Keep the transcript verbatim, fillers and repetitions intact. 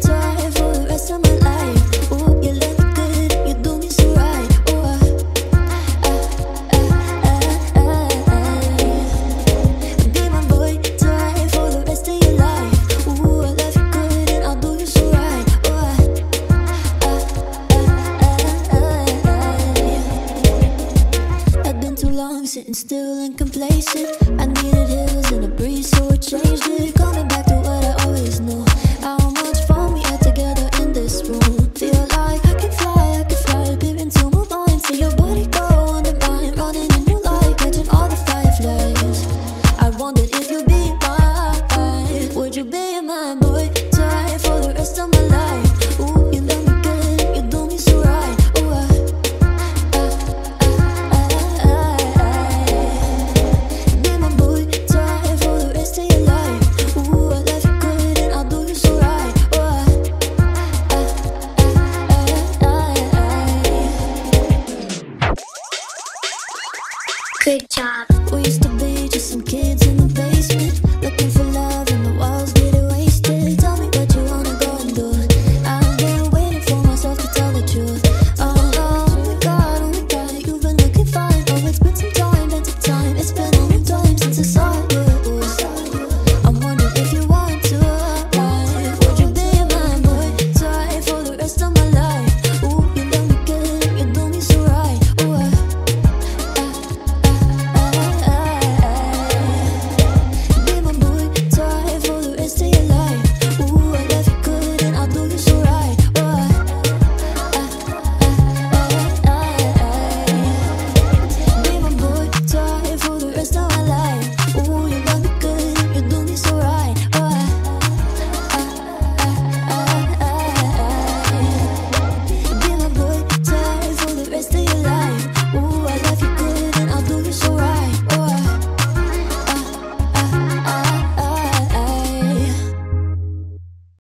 try for the rest of my life. Ooh, you look good, you do me so right. Ooh, uh, uh, uh, uh, uh. Be my boy, try for the rest of your life. Ooh, I love you good and I'll do you so right. Ooh, uh, uh, uh, uh, uh. I've been too long sitting still and complacent. I needed hills and a breeze, so I changed it. Coming back to what I always knew. Good job.